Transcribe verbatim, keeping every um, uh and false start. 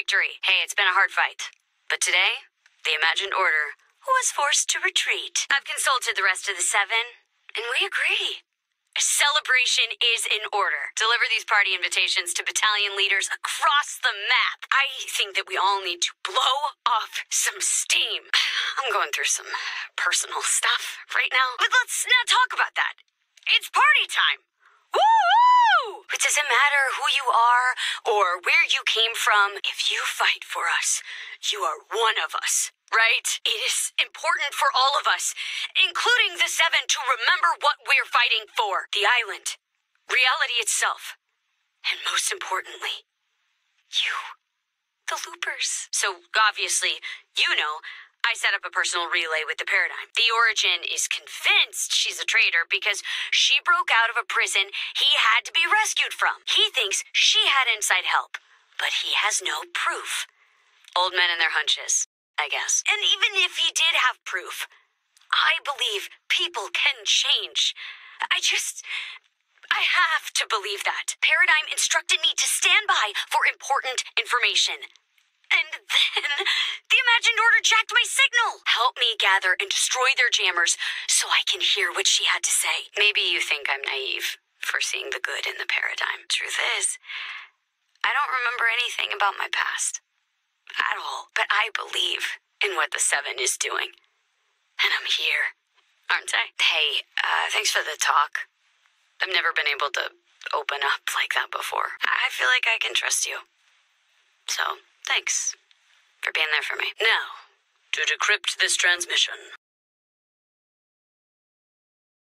victory. Hey, it's been a hard fight. But today, the Imagined Order was forced to retreat. I've consulted the rest of the Seven, and we agree. A celebration is in order. Deliver these party invitations to battalion leaders across the map. I think that we all need to blow off some steam. I'm going through some personal stuff right now. But let's not talk about that. It's party time. Woo-hoo! It doesn't matter who you are or where you came from. If you fight for us, you are one of us, right? It is important for all of us, including the Seven, to remember what we're fighting for. The island, reality itself, and most importantly, you, the Loopers. So, obviously, you know, I set up a personal relay with the Paradigm. The Origin is convinced she's a traitor because she broke out of a prison he had to be rescued from. He thinks she had inside help, but he has no proof. Old men and their hunches, I guess. And even if he did have proof, I believe people can change. I just... I have to believe that. Paradigm instructed me to stand by for important information. And then the Imagined Order jacked my signal. Help me gather and destroy their jammers so I can hear what she had to say. Maybe you think I'm naive for seeing the good in the Paradigm. Truth is, I don't remember anything about my past at all. But I believe in what the Seven is doing. And I'm here, aren't I? Hey, uh, thanks for the talk. I've never been able to open up like that before. I feel like I can trust you. So... thanks for being there for me. Now, to decrypt this transmission.